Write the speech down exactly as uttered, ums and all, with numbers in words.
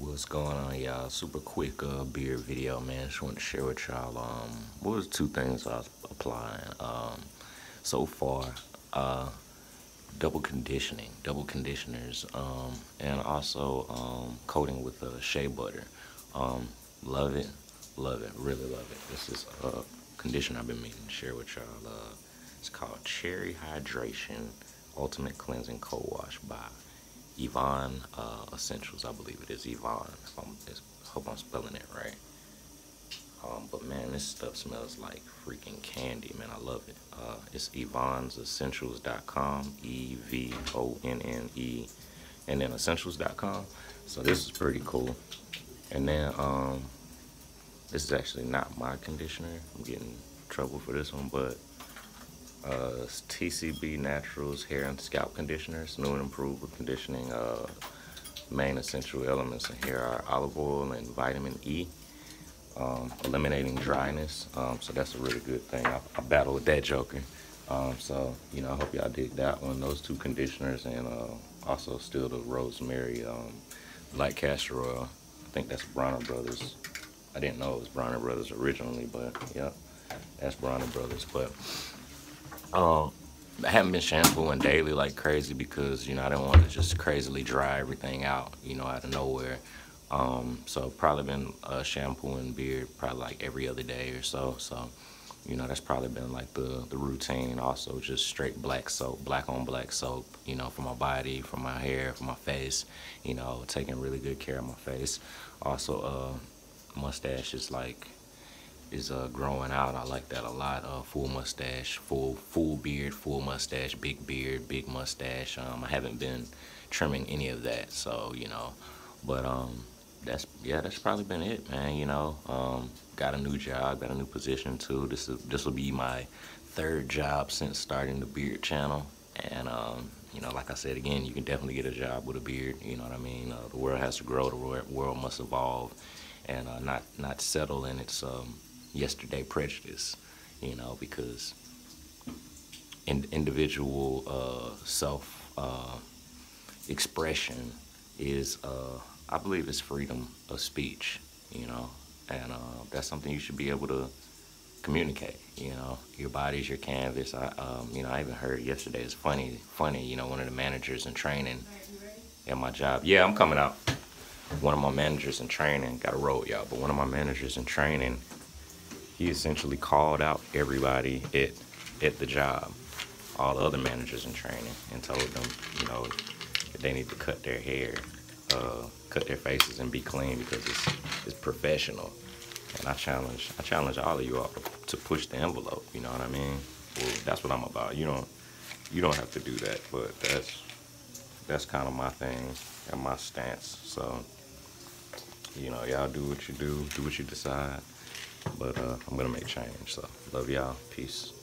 What's going on, y'all? Super quick uh beard video, man. Just want to share with y'all um what was two things I was applying um so far. Uh double conditioning, double conditioners, um and also um coating with uh, shea butter. Um love it, love it, really love it. This is a uh, conditioner I've been meaning to share with y'all. Uh it's called Cherry Hydration Ultimate Cleansing Cold Wash by Evonne uh, Essentials, I believe it is Evonne. If I'm, I hope I'm spelling it right. Um, but man, this stuff smells like freaking candy, man. I love it. Uh, it's Evonne Essentials dot com, E V O N N E, and then Essentials dot com. So this is pretty cool. And then um, this is actually not my conditioner. I'm getting in trouble for this one, but Uh, it's T C B Naturals Hair and Scalp Conditioner. It's new and improved with conditioning. Uh, main essential elements in hair are olive oil and vitamin E, um, eliminating dryness. Um, so that's a really good thing. I, I battled with that joker. Um, so, you know, I hope y'all dig that one. Those two conditioners, and uh, also still the rosemary um, light castor oil. I think that's Bronner Brothers. I didn't know it was Bronner Brothers originally, but yeah, that's Bronner Brothers. But Um, I haven't been shampooing daily like crazy because, you know, I didn't want to just crazily dry everything out, you know, out of nowhere. Um, so I've probably been uh, shampooing beard probably like every other day or so. So, you know, that's probably been like the, the routine. Also just straight black soap, black on black soap, you know, for my body, for my hair, for my face, you know, taking really good care of my face. Also, uh, mustache is like... is uh growing out. I like that a lot. Uh full mustache, full full beard, full mustache, big beard, big mustache. um I haven't been trimming any of that, so you know, but um that's, yeah, that's probably been it, man. You know, um got a new job, got a new position too. This is this will be my third job since starting the beard channel, and um you know, like I said again, you can definitely get a job with a beard, you know what I mean. Uh, the world has to grow, the world must evolve, and uh not not settle in its um yesterday prejudice, you know, because in individual uh, self uh, expression is, uh, I believe, is freedom of speech, you know, and uh, that's something you should be able to communicate. You know, your body's your canvas. I, um, you know, I even heard yesterday. It's funny, funny. You know, one of the managers in training at my job. Yeah, I'm coming out. One of my managers in training got a roll, y'all. But one of my managers in training, he essentially called out everybody at at the job, all the other managers in training, and told them, you know, that they need to cut their hair, uh, cut their faces, and be clean because it's it's professional. And I challenge I challenge all of you all to push the envelope. You know what I mean? Well, that's what I'm about. You don't you don't have to do that, but that's that's kind of my thing and my stance. So, you know, y'all do what you do, do what you decide. But uh, I'm going to make change, so love y'all. Peace.